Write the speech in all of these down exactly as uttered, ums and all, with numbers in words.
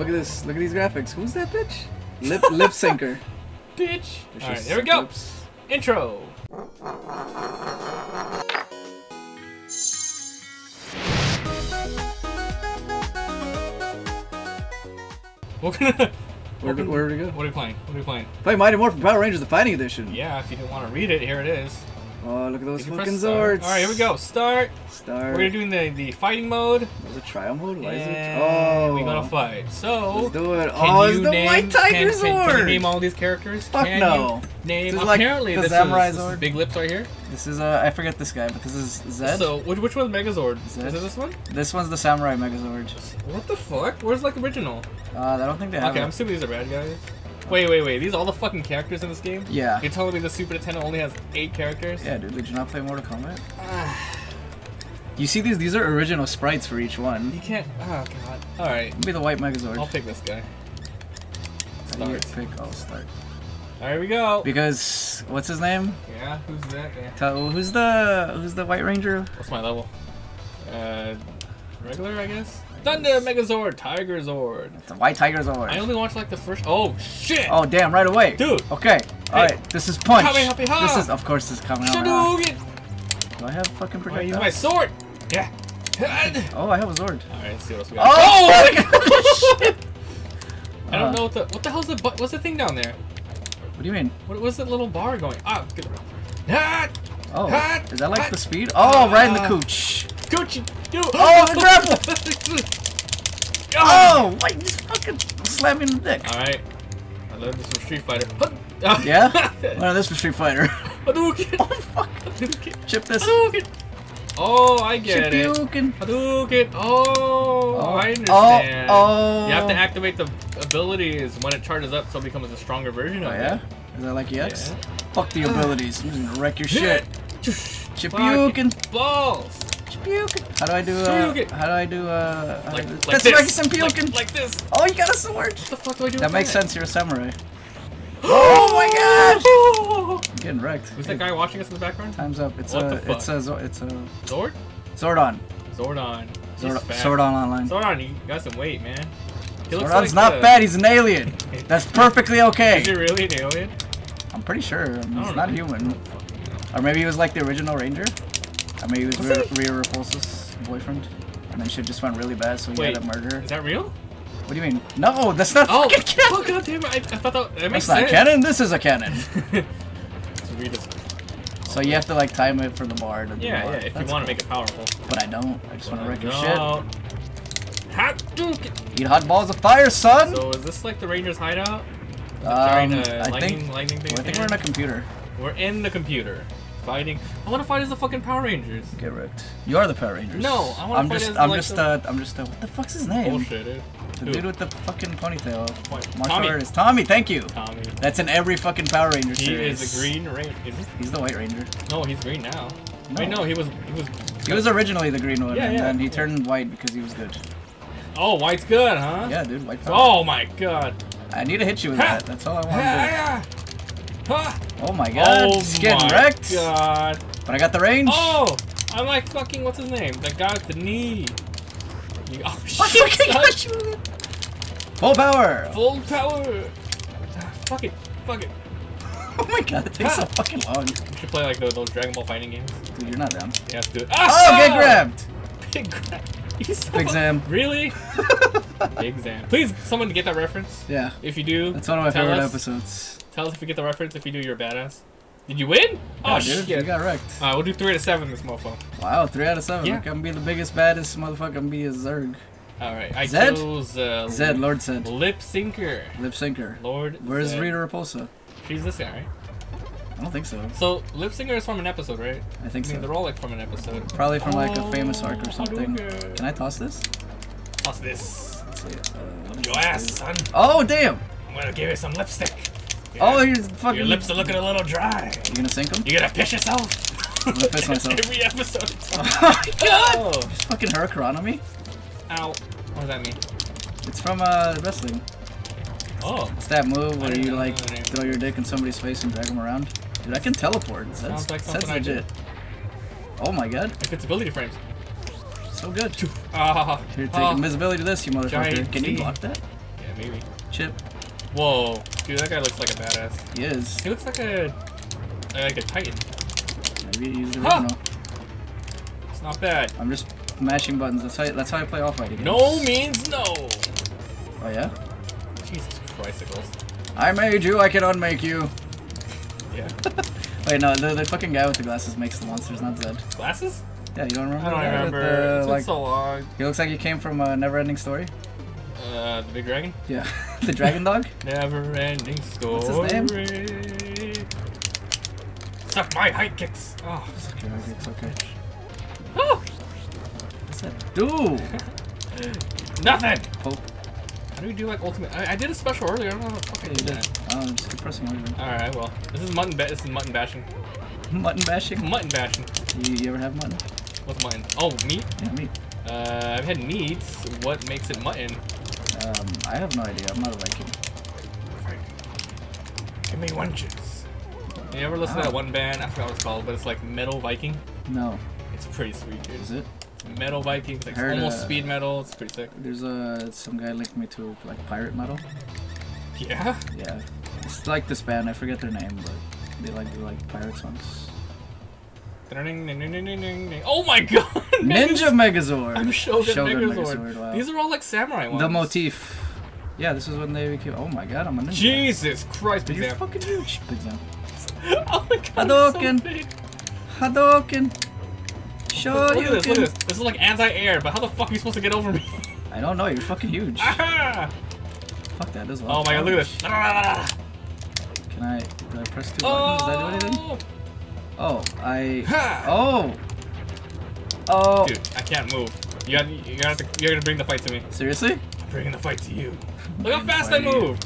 look at this. Look at these graphics. Who's that bitch? Lip lip syncer. Bitch. Alright, there we go. Lips. Intro. We're gonna... Where, where do we go? What are we playing? What are we playing? Play Mighty Morphin Power Rangers: The Fighting Edition. Yeah, if you didn't want to read it, here it is. Oh, look at those fucking Zords. Alright, here we go. Start. Start. We're doing the, the fighting mode. There's a trial mode? Why is it? Oh. We're gonna fight. So. Let's do it. Oh, it's the White Tiger Zord. Can you name all these characters? Fuck no. Name apparently this is Big Lips right here. This is, uh, I forget this guy, but this is Zedd. So, which, which one's Megazord? Zedd. Is it this one? This one's the Samurai Megazord. What the fuck? Where's, like, original? Uh, I don't think they have Okay, it. I'm assuming these are bad guys. Wait, wait, wait. These are all the fucking characters in this game? Yeah. You're telling me the Super Nintendo only has eight characters? Yeah, dude. Did you not play Mortal Kombat? You see these? These are original sprites for each one. You can't... Oh, God. Alright. Maybe the White Megazord. I'll pick this guy. Start. How do you pick? I'll start. Alright, here we go. Because... What's his name? Yeah, who's that? Yeah. Tell, who's the... Who's the White Ranger? What's my level? Uh... Regular, I guess? Thunder Megazord, Tiger Zord. It's a White Tiger Zord. I only watched like the first. Oh shit! Oh damn! Right away, dude. Okay. Hey. All right. This is punch. Happy, happy, happy. This is, of course, this is coming out. Hadouken. Do I have fucking projectile? I use my sword. Yeah. Oh, I have a Zord. All right. Let's see what else we got. Oh! Shit! I don't know what the what the hell's the what's the thing down there? What do you mean? What was that little bar going? Ah. Good. Ah. Oh. Ah. Is that like ah. the speed? Oh, ah. right in the cooch. Gucci. Dude. Oh, the grapple! Oh, wait, you fucking slamming the dick. Alright. I learned this from Street Fighter. Yeah? I learned this from Street Fighter. Hadouken! Oh, fuck. Hadouken. Chip this. Hadouken. Oh, I get Chip it. Hadouken. Hadouken. Oh, oh, I understand. Oh, oh. You have to activate the abilities when it charges up so it becomes a stronger version oh, of yeah? it. Yeah? Is that like E X? Yeah. Fuck the abilities. I'm just gonna wreck your shit. Chip Hadouken. Balls. How do I do, uh, how do I do, uh, like, do, like this, some like, like this. Oh, you got a sword. What the fuck do I do That with makes that? sense, you're a samurai. Oh my gosh! I'm getting wrecked. Who's hey. that guy watching us in the background? Time's up. It's what a, the it's a, it's a... Zord? Zordon. Zordon. Zordon. Zordon online. Zordon, you got some weight, man. He Zordon's like not the... fat, he's an alien. That's perfectly okay. Is he really an alien? I'm pretty sure. I mean, I he's know. not human. Or maybe he was like the original ranger? I mean, he was Rita Repulsa's boyfriend, and then shit just went really bad, so he Wait, had a murder. Is that real? What do you mean? No, that's not oh, fucking canon! Oh, God damn it. I, I thought that, that makes that's sense. That's not canon, this is a canon. It's Rita's. So you have to, like, time it for the bar. To yeah, bar. yeah, if that's you want cool. to make it powerful. But I don't. I just want to wreck your shit. Hot Eat hot balls of fire, son! So is this, like, the Ranger's hideout? Um, a I, lightning, think, lightning thing well, I think we're in a computer. We're in the computer. Fighting. I want to fight as the fucking Power Rangers. Get wrecked. You are the Power Rangers. No, I want to fight just, as I'm like just, the... Uh, I'm just, I'm uh, just, what the fuck's his name? Bullshit, dude. The dude Who? with the fucking ponytail. Martial artist. Tommy, thank you. Tommy. That's in every fucking Power Ranger he series. He is the Green Ranger. He's the White Ranger. No, he's green now. No. Wait, no, he was, he was... He was originally the green one, yeah, and yeah, then he yeah. turned white because he was good. Oh, white's good, huh? Yeah, dude, white power. Oh my god. I need to hit you with ha! that. That's all I want ha! to do. Oh my god, oh just getting my wrecked. God. But I got the range. Oh, I'm like fucking, what's his name? That guy with the knee. You, oh shit, got you. Full power. Full power. Fuck it, fuck it. Oh my god, it takes ah. so fucking long. You should play like those, those Dragon Ball fighting games. Dude, you're not down. Yeah, let's do it. Ah, oh, get grabbed. Big grab. So Big Zam. Really? Big Zam. Please, someone get that reference. Yeah. If you do, that's one of my favorite us. episodes. Tell us if you get the reference. If you do, you're a badass. Did you win? Yeah, oh, shit. You got wrecked. Alright, we'll do three out of seven this mofo. Wow, three out of seven. Yeah. I'm gonna be the biggest, baddest motherfucker. I'm gonna be a Zerg. Alright, I Zed? chose... Uh, Zed, Lord Zedd. Lip syncer. Lip syncer. Lord Where's Zed. Rita Repulsa? She's this guy, right? I don't think so. So, Lip Syncer is from an episode, right? I think I mean, so. They're all like from an episode. Probably from like oh, a famous arc or something. Hadouken. Can I toss this? Toss this. Let's see, uh, Your ass, see. son. Oh, damn. I'm gonna give you some lipstick. Yeah. Oh, you're fucking... Your lips are looking a little dry. You gonna sink them? You gonna piss yourself? I'm gonna piss myself. Every episode. Oh my god! Oh. Just fucking hurricane on me. Ow. What does that mean? It's from uh, wrestling. Oh. It's that move where you like throw your dick in somebody's face and drag them around. Dude, I can teleport. That's, Sounds like something that's legit. I oh my god. It fits ability frames. So good. Uh, Here, take uh, invisibility to this, you motherfucker. Can you block that? maybe. Chip. Whoa, dude, that guy looks like a badass. He is. He looks like a like a titan. Maybe he's the original. Huh. It's not bad. I'm just mashing buttons. That's how you, that's how I play all fighting games. No means no. Oh yeah. Jesus Christicles. I made you. I can unmake you. Yeah. Wait, no, the, the fucking guy with the glasses makes the monsters, not Zed. Glasses? Yeah, you don't remember? I don't right? remember. The, it's been like, so long. He looks like he came from a Never-Ending Story. Uh, the big dragon? Yeah. The dragon dog? Never-Ending Story. What's his name? Suck my height kicks! Oh, suck your height kicks, okay. Oh! What's that do? Nothing! Oh. How do we do like ultimate? I, I did a special earlier. I don't know how the fuck I did that. Oh, just keep pressing earlier. Alright, well. This is mutton ba This is mutton bashing. Mutton bashing? Mutton bashing. You, you ever have mutton? What's mutton? Oh, meat? Yeah, meat. Uh, I've had meats. What makes it mutton? Um, I have no idea. I'm not a Viking. Give me wenches. You ever listen oh. to that one band? I forgot what it's called, but it's like Metal Viking? No. It's pretty sweet, dude. Is it? Metal Viking, it's like heard, almost uh, speed metal, it's pretty sick. There's uh, some guy linked me to like pirate metal. Yeah? Yeah. It's like this band, I forget their name, but they like do like pirate songs. Oh my god! Ninja Megazord! I'm Shogun, Shogun Megazord. Megazord wow. These are all like samurai ones. The motif. Yeah, this is when they became. Oh my god, I'm a ninja. Jesus Christ, big damn. You're fucking huge. Big damn. Oh my god. Hadouken! So big. Hadouken! Look, look at this, look at this. This is like anti-air, but how the fuck are you supposed to get over me? I don't know, you're fucking huge. Ah! Fuck that, does a lot. Oh my god, look at this. Ah! Can I, did I press two oh! buttons? Does that do anything? Oh, I, ha! oh. Oh. Dude, I can't move. You gotta, you gotta, you gotta bring the fight to me. Seriously? I'm bringing the fight to you. Look how fast I move.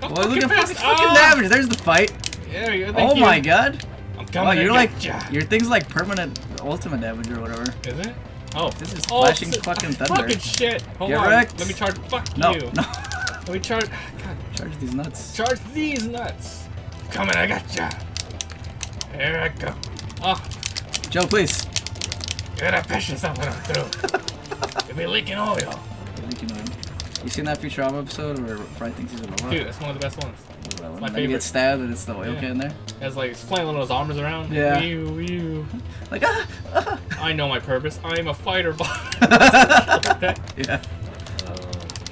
How well, look at fast. It's fucking oh! damage, there's the fight. Yeah, there you go, thank oh you. my god. I'm coming. Wow, you're like, ya. your thing's like permanent. Ultimate damage or whatever. Is it? Oh. This is flashing oh, fucking thunder. Fucking shit. Hold Get on. Wrecked. Let me charge. Fuck no. you. No. Let me charge. God. Charge these nuts. Charge these nuts. Come on, I gotcha. Here I go. Oh. Joe, please. You gotta pressure something on through. You'll be leaking oil. You're leaking oil. You seen that Futurama episode where Fry thinks he's a robot? Dude, that's one of the best ones. Well, my favorite. You get stabbed and it's the oil yeah. can there. It's like flailing one of those arms around. Yeah. Ew, ew. Like ah, ah. I know my purpose. I'm a fighter bot. Yeah. Oh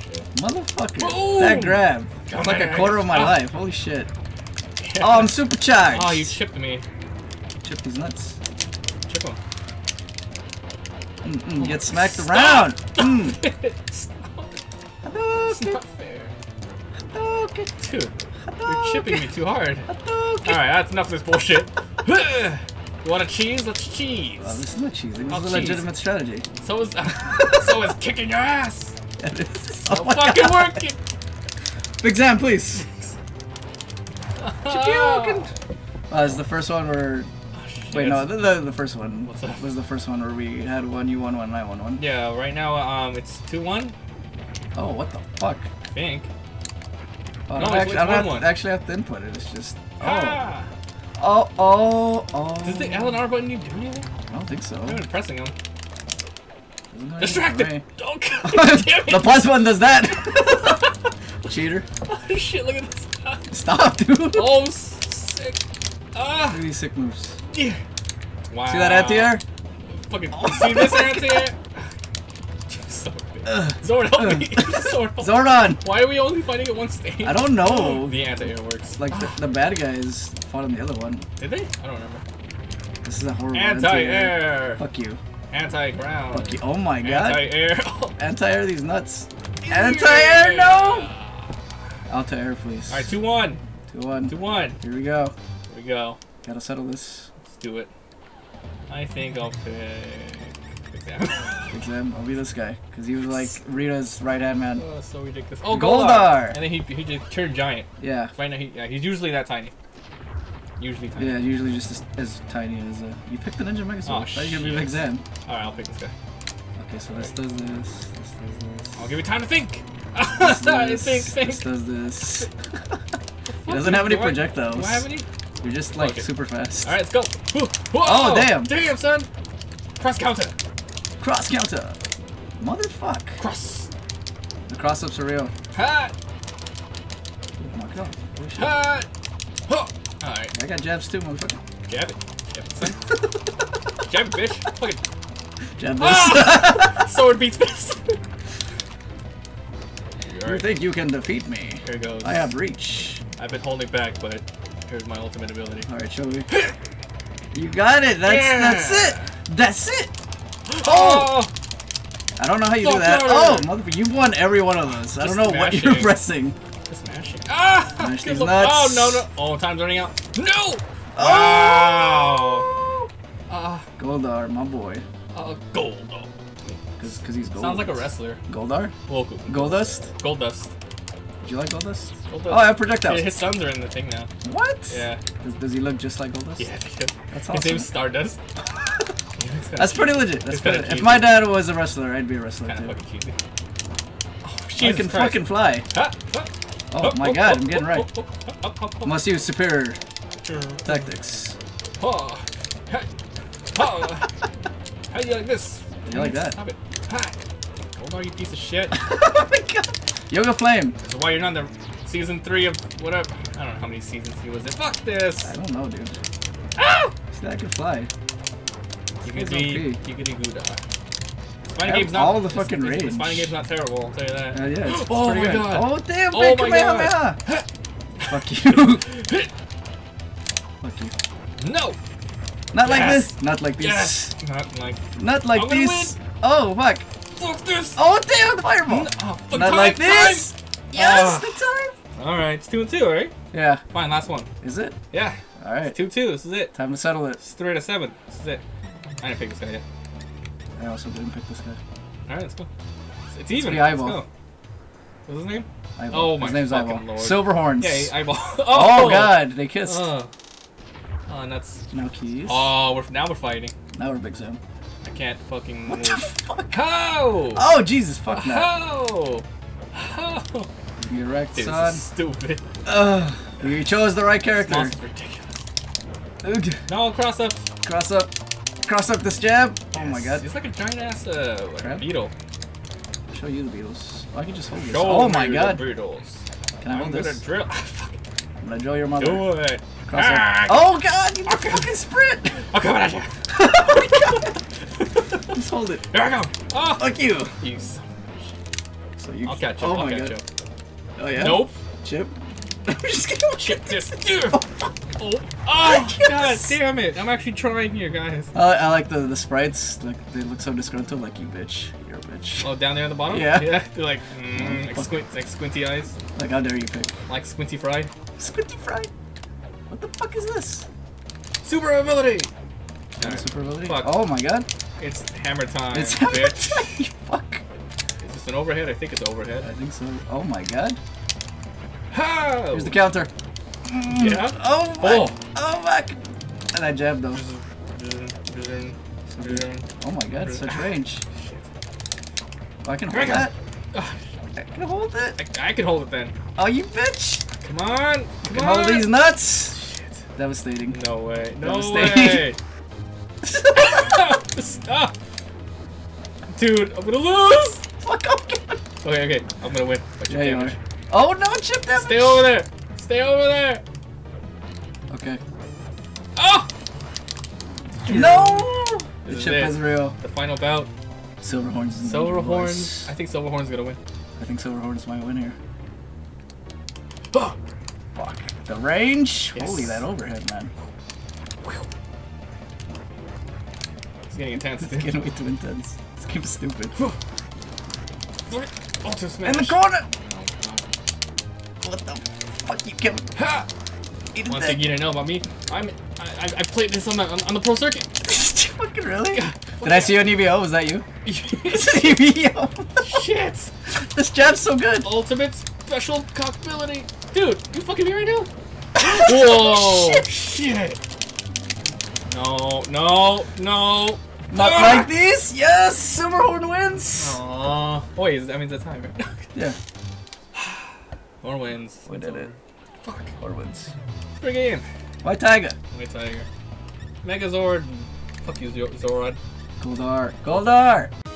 shit. Motherfucker. Boom. That grab. It's like a quarter of my oh. life. Holy shit. Yeah. Oh, I'm supercharged. Oh, you chipped me. Chip these nuts. Chip them. Mm -mm, oh, get smacked stop. around. Mm. It's not fair. Hadouken. Dude, Hadouken. You're chipping me too hard. Alright, that's enough of this bullshit. You want a cheese? Let's cheese. Well, this is not cheesing. This oh, is a cheese. legitimate strategy. So is uh, so is kicking your ass. That is so oh fucking God. working. Big Zam, please. Hadouken. Uh, is the first one where? Oh, shit. Wait, no, the, the the first one. What's that? Was the first one where we had one, you won one, and I won one. Yeah, right now um, it's two one. Oh, what the fuck? I think. Oh, no, I don't, actually, I don't have, one. actually have to input it. It's just. Oh. Ah. Oh, oh, oh. Does the L and R button even do anything? I don't think so. I'm even pressing him. Distracted! Oh, the plus one does that! Cheater. Oh, shit, look at this. Stop, dude. Oh, I'm sick. Ah. Look at these sick moves. Yeah. Wow. See that anti-air? Fucking. Oh, see this anti-air? Zord, help me! Zord, help Zordon! Me. Why are we only fighting at one stage? I don't know. Oh, the anti-air works. Like, the, the bad guys fought on the other one. Did they? I don't remember. This is a horrible anti-air! Anti Fuck you. Anti-ground. Fuck you. Oh my god. Anti-air. Anti-air these nuts. Anti-air, no! Alta-air, please. Alright, two one. two one. two one. Here we go. Here we go. Gotta settle this. Let's do it. I think I'll pick... Exam. I'll be this guy, cause he was like Rita's right-hand man. Oh, so ridiculous. Oh, Goldar. Goldar! And then he he just turned giant. Yeah. Right now he yeah, he's usually that tiny. Usually tiny. Yeah, usually just as, as tiny as. Uh, you picked the Ninja Megazord. Oh shit. You give me Exam. All right, I'll pick this guy. Okay, so this does this. This does this. I'll give you time to think. This does think, think. This does this. He doesn't have any projectiles. Do I have any? You're just like okay. super fast. All right, let's go. Whoa. Whoa. Oh damn! Damn son! Cross counter. Cross counter! Motherfuck! Cross! The cross ups are real. Hot! Oh my god. Hot! Huh. Alright. I got jabs too, motherfucker. Jab it. Jab it, son. Jab it, bitch. Fucking. Jab this. Ah! Sword beats this. You think you can defeat me? Here goes. I have reach. I've been holding back, but here's my ultimate ability. Alright, shall we? You got it! That's yeah. that's it! That's it! Oh! oh. I don't know how you oh, do that. No, no, no. Oh, motherfucker, you've won every one of those. Just I don't know smashing. what you're pressing. Just smashing. Ah! Smash these nuts. Oh, no, no. Oh, time's running out. No! Oh! Wow. Uh, Goldar, my boy. Uh, Goldar. Because he's Goldar. Sounds like a wrestler. Goldar? Local. Goldust? Goldust. Do you like Goldust? Goldust. Oh, I have projectiles. Yeah, his sons are in the thing now. What? Yeah. Does, does he look just like Goldust? Yeah, that's awesome. His name's Stardust. That's pretty legit. That's pretty, if my dad was a wrestler, I'd be a wrestler kind of too. Fucking oh, Jesus I can Christ. fucking fly. Ah, ah, oh ah, my ah, god, ah, I'm getting ah, right. Ah, ah, ah, ah, Must use superior ah, tactics. Ah, ah, how do you like this? You like that? Stop it. Ah, Goldar, you piece of shit. Oh my god. Yoga Flame. That's why you're not in the season three of whatever. I don't know how many seasons he was in. Fuck this. I don't know, dude. Ah! See, I can fly. You could be Giggity Gouda. Spiny game's not all the fucking rage. The Spiny game's not terrible, I'll tell you that. Uh, yeah, it's, it's oh my good. god! Oh damn! Oh my god! Fuck you! Fuck you! No! Not yes. like this! Not like this! Yes. Not like. Not like this! Oh fuck! Fuck this! Oh damn! The fireball! No, oh, the not time, like this! Time. Yes, oh. the time! All right, it's two and two, right? Yeah. Fine, last one. Is it? Yeah. All right. It's two two. This is it. Time to settle it. It's three to seven. This is it. I didn't pick this guy yet. I also didn't pick this guy. Alright, let's go. It's, it's even. Let's go. What's his name? Eyeball. Oh my His name's fucking Eyeball. Lord. Silverhorns. Yeah, Eyeball. Oh, oh god, they kissed. Oh, uh, nuts. No keys. Oh, we're, now we're fighting. Now we're big Zoom. I can't fucking What move. the fuck? Oh! Oh, Jesus, fuck no. Oh! Oh! You're wrecked, Dude, son. This is stupid. Ugh. You chose the right character. This is ridiculous. Ugh. No, cross up. Cross up. Cross up this jab! Yes. Oh my god. It's like a giant ass uh, like beetle. I'll show you the beetles. Oh, I can just hold this. Oh my god. Beetles. Can I hold I'm this? Gonna drill. I'm gonna drill your mother. Do it. Cross ah, up. Oh god, you okay. fucking sprint! I'm coming at you. Oh my god. Just hold it. Here I go. Oh. Fuck you. You son of a bitch. So you I'll catch you. Oh I'll my catch god. Up. Oh yeah? Nope. Chip. I'm just gonna chip this. Dude. Oh. Oh, oh god damn it! I'm actually trying here, guys. Uh, I like the the sprites. Like they look so disgruntled. Like you bitch, you're a bitch. Oh, down there at the bottom. Yeah. Yeah. They're like, mm, like, squint, like squinty eyes. Like how dare you pick? Like squinty fried. Squinty fried. What the fuck is this? Super ability. Right. Super ability. Fuck. Oh my god. It's hammer time. It's hammer bitch. time. You fuck. Is this an overhead? I think it's overhead. I think so. Oh my god. How? Here's the counter. Yeah. Oh my. Oh. oh my. And I jabbed though. Oh my god, such range. Oh, I can hold that. I can hold it. I, I can hold it then. Oh you bitch. Come on. Come I can on. hold these nuts. Shit. Devastating. No way. No Devastating. way. Stop. Stop. Dude, I'm gonna lose. Fuck up. Okay, okay. I'm gonna win. Yeah, you are. Oh no, chip damage. Stay over there. Stay over there! Okay. Oh! No! The chip is real. The final bout. Silverhorns is Silverhorns. I think Silverhorns is gonna win. I think Silverhorns might win here. Fuck! Fuck. The range? Yes. Holy, that overhead, man. It's getting intense. It's getting way too intense. This game's stupid. Auto smash. In the corner! Oh, what the? Fuck you, Kevin. Ha! Eat One thing you didn't know about me, I'm, I, I played this on the, on, on the pro circuit. Fucking really? God, Did I see you on E V O? Was that you? E V O. Shit. This jab's so good. Ultimate special cockability. Dude, you fucking me right now? Whoa. Shit. Shit. No, no, no. Not ah! like these? Yes, Silverhorn wins. Aww. Oh, wait, that means that's high, right? Yeah. Or wins. We did it. Fuck. Or wins. Free game. White Tiger. White Tiger. Megazord. Fuck you, Zord. Goldar. Goldar!